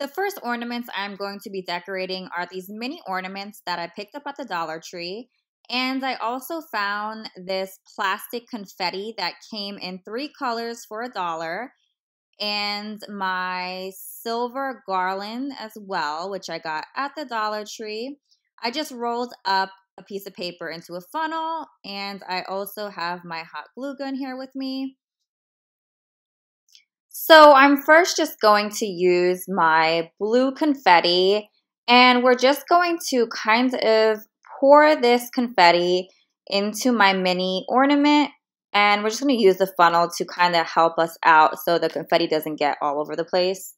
The first ornaments I'm going to be decorating are these mini ornaments that I picked up at the Dollar Tree. And I also found this plastic confetti that came in 3 colors for $1 and my silver garland as well, which I got at the Dollar Tree. I just rolled up a piece of paper into a funnel, and I also have my hot glue gun here with me. So I'm first just going to use my blue confetti, and we're just going to kind of pour this confetti into my mini ornament, and we're just going to use the funnel to kind of help us out so the confetti doesn't get all over the place.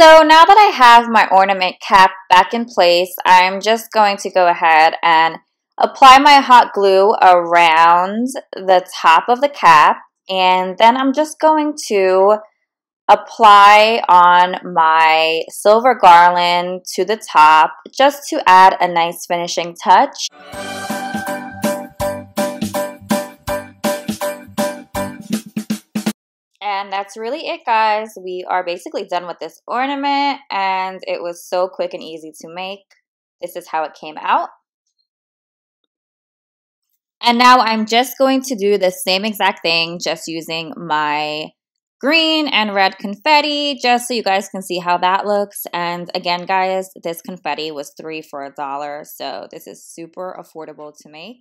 So now that I have my ornament cap back in place, I'm just going to go ahead and apply my hot glue around the top of the cap, and then I'm just going to apply on my silver garland to the top just to add a nice finishing touch. And that's really it, guys. We are basically done with this ornament, and it was so quick and easy to make. This is how it came out. And now I'm just going to do the same exact thing, just using my green and red confetti, just so you guys can see how that looks. And again, guys, this confetti was 3 for $1, so this is super affordable to make.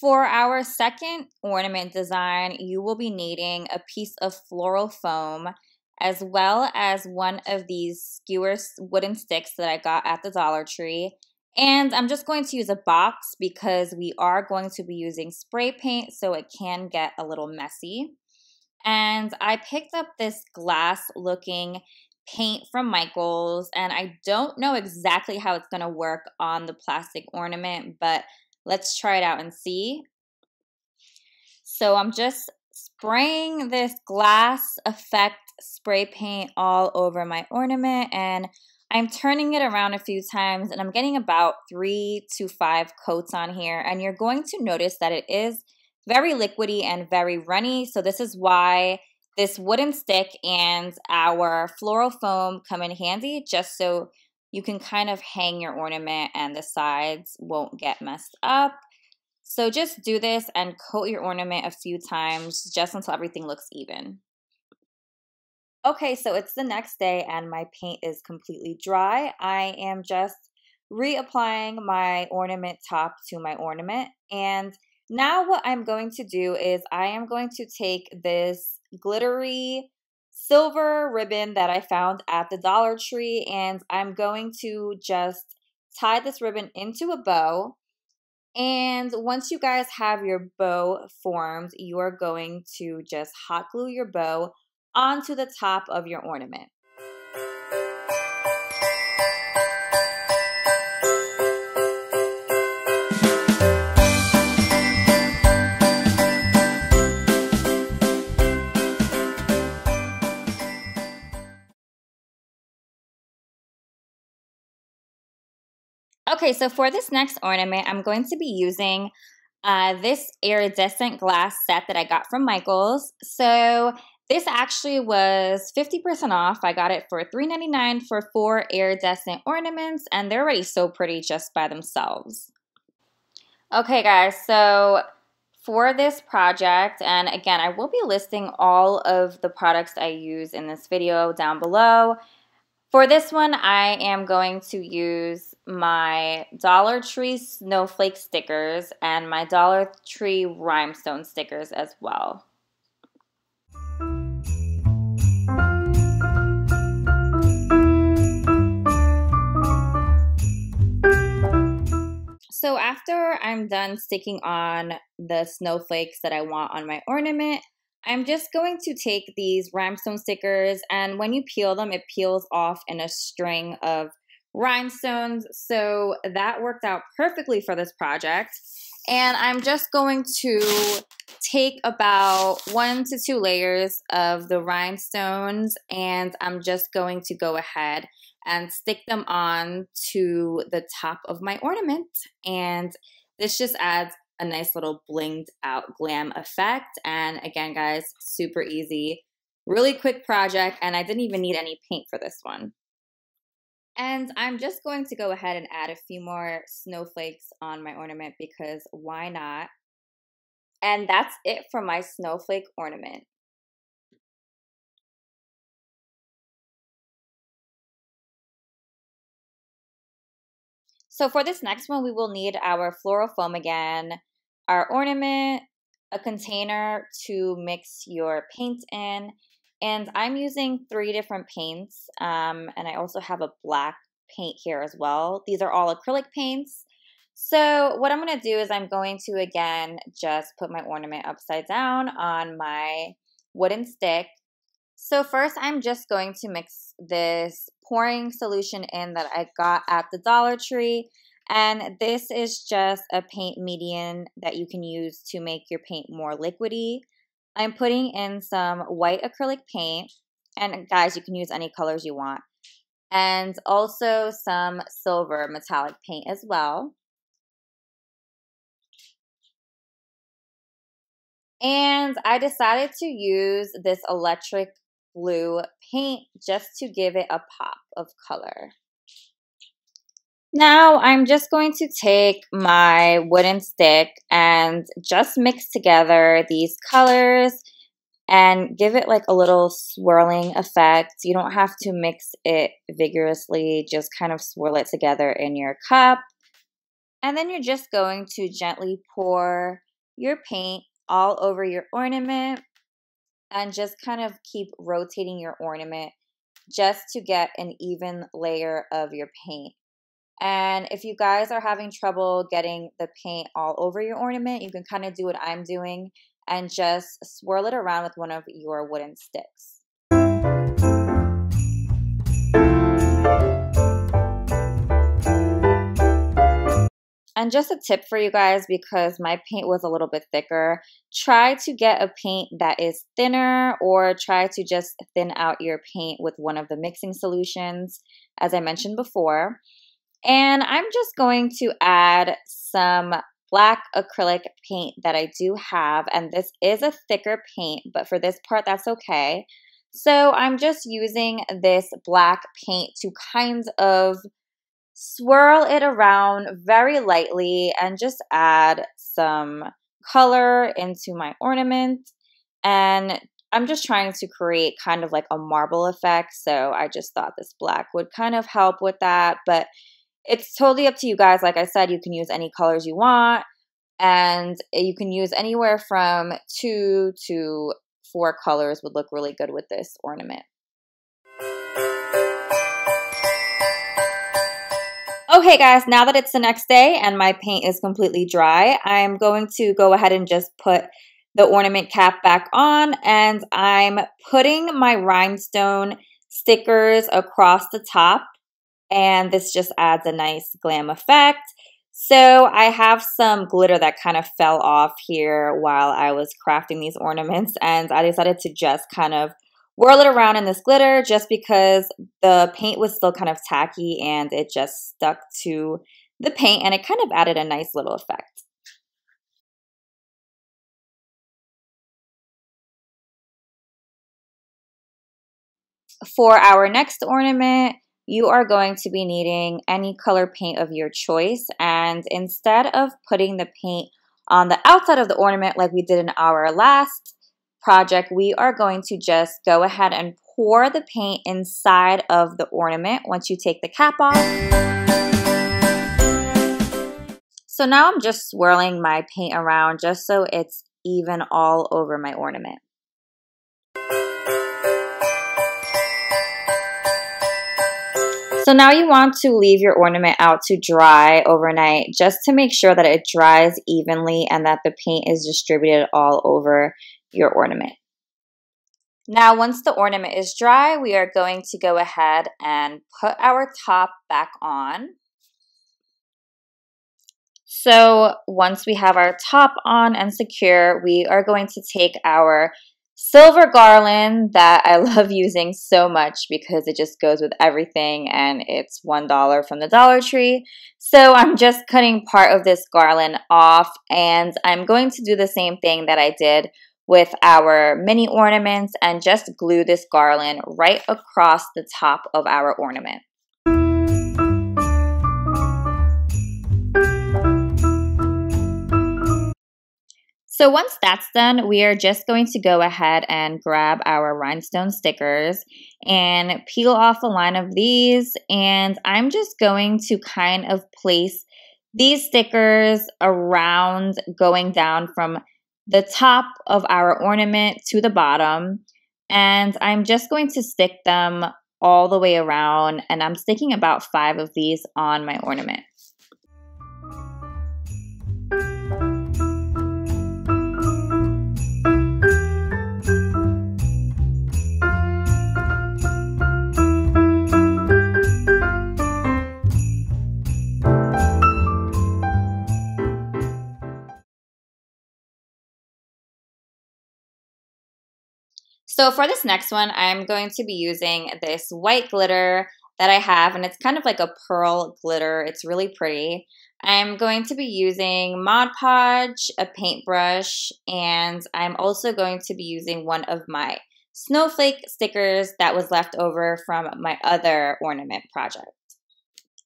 For our second ornament design, you will be needing a piece of floral foam as well as one of these skewer wooden sticks that I got at the Dollar Tree. And I'm just going to use a box because we are going to be using spray paint, so it can get a little messy. And I picked up this glass looking paint from Michaels, and I don't know exactly how it's going to work on the plastic ornament, but let's try it out and see. So I'm just spraying this glass effect spray paint all over my ornament, and I'm turning it around a few times, and I'm getting about 3 to 5 coats on here, and you're going to notice that it is very liquidy and very runny. So this is why this wooden stick and our floral foam come in handy, just so you can kind of hang your ornament and the sides won't get messed up. So just do this and coat your ornament a few times just until everything looks even. Okay, so it's the next day and my paint is completely dry. I am just reapplying my ornament top to my ornament. And now what I'm going to do is I am going to take this glittery silver ribbon that I found at the Dollar Tree, and I'm going to just tie this ribbon into a bow. And once you guys have your bow formed, you are going to just hot glue your bow onto the top of your ornament. Okay, so for this next ornament, I'm going to be using this iridescent glass set that I got from Michaels. So this actually was 50% off. I got it for $3.99 for 4 iridescent ornaments, and they're already so pretty just by themselves. Okay, guys, so for this project, and again, I will be listing all of the products I use in this video down below. For this one, I am going to use my Dollar Tree snowflake stickers and my Dollar Tree rhinestone stickers as well. So after I'm done sticking on the snowflakes that I want on my ornament, I'm just going to take these rhinestone stickers, and when you peel them, it peels off in a string of rhinestones. So that worked out perfectly for this project. And I'm just going to take about 1 to 2 layers of the rhinestones, and I'm just going to go ahead and stick them on to the top of my ornament. And this just adds a nice little blinged out glam effect. And again, guys, super easy, really quick project. And I didn't even need any paint for this one. And I'm just going to go ahead and add a few more snowflakes on my ornament because why not? And that's it for my snowflake ornament. So for this next one, we will need our floral foam again, our ornament, a container to mix your paint in, and I'm using 3 different paints, and I also have a black paint here as well. These are all acrylic paints. So what I'm going to do is I'm going to, again, just put my ornament upside down on my wooden stick. So first, I'm just going to mix this pouring solution in that I got at the Dollar Tree. And this is just a paint medium that you can use to make your paint more liquidy. I'm putting in some white acrylic paint. And guys, you can use any colors you want. And also some silver metallic paint as well. And I decided to use this electric blue paint just to give it a pop of color. Now I'm just going to take my wooden stick and just mix together these colors and give it like a little swirling effect. You don't have to mix it vigorously, just kind of swirl it together in your cup. And then you're just going to gently pour your paint all over your ornament and just kind of keep rotating your ornament just to get an even layer of your paint. And if you guys are having trouble getting the paint all over your ornament, you can kind of do what I'm doing and just swirl it around with one of your wooden sticks. And just a tip for you guys, because my paint was a little bit thicker, try to get a paint that is thinner or try to just thin out your paint with one of the mixing solutions, as I mentioned before. And I'm just going to add some black acrylic paint that I do have. And this is a thicker paint, but for this part, that's okay. So I'm just using this black paint to kind of swirl it around very lightly and just add some color into my ornament. And I'm just trying to create kind of like a marble effect. So I just thought this black would kind of help with that. But it's totally up to you guys. Like I said, you can use any colors you want. And you can use anywhere from 2 to 4 colors would look really good with this ornament. Okay guys, now that it's the next day and my paint is completely dry, I'm going to go ahead and just put the ornament cap back on, and I'm putting my rhinestone stickers across the top, and this just adds a nice glam effect. So I have some glitter that kind of fell off here while I was crafting these ornaments, and I decided to just kind of whirl it around in this glitter just because the paint was still kind of tacky and it just stuck to the paint, and it kind of added a nice little effect. For our next ornament, you are going to be needing any color paint of your choice, and instead of putting the paint on the outside of the ornament like we did in our last project, we are going to just go ahead and pour the paint inside of the ornament once you take the cap off. So now I'm just swirling my paint around just so it's even all over my ornament. So now you want to leave your ornament out to dry overnight just to make sure that it dries evenly and that the paint is distributed all over your ornament. Now once the ornament is dry, we are going to go ahead and put our top back on. So once we have our top on and secure, we are going to take our silver garland that I love using so much because it just goes with everything and it's $1 from the Dollar Tree. So I'm just cutting part of this garland off, and I'm going to do the same thing that I did with our mini ornaments and just glue this garland right across the top of our ornament. So once that's done, we are just going to go ahead and grab our rhinestone stickers and peel off a line of these. And I'm just going to kind of place these stickers around, going down from the top of our ornament to the bottom. And I'm just going to stick them all the way around. And I'm sticking about 5 of these on my ornament. So for this next one, I'm going to be using this white glitter that I have, and it's kind of like a pearl glitter. It's really pretty. I'm going to be using Mod Podge, a paintbrush, and I'm also going to be using one of my snowflake stickers that was left over from my other ornament project.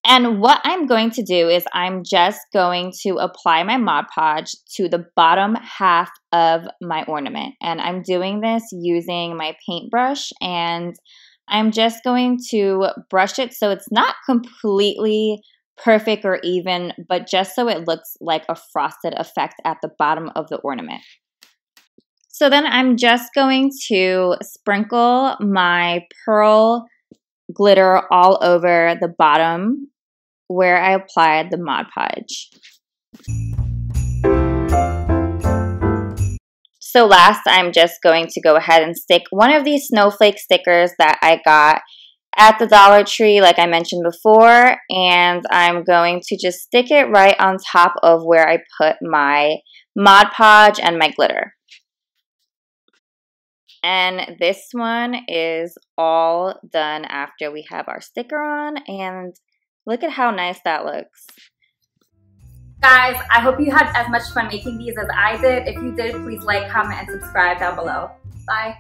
And what I'm going to do is I'm just going to apply my Mod Podge to the bottom half of my ornament. And I'm doing this using my paintbrush, and I'm just going to brush it so it's not completely perfect or even, but just so it looks like a frosted effect at the bottom of the ornament. So then I'm just going to sprinkle my pearl glitter all over the bottom where I applied the Mod Podge. So last, I'm just going to go ahead and stick one of these snowflake stickers that I got at the Dollar Tree, like I mentioned before, and I'm going to just stick it right on top of where I put my Mod Podge and my glitter. And this one is all done after we have our sticker on, and look at how nice that looks. Guys, I hope you had as much fun making these as I did. If you did, please like, comment, and subscribe down below. Bye.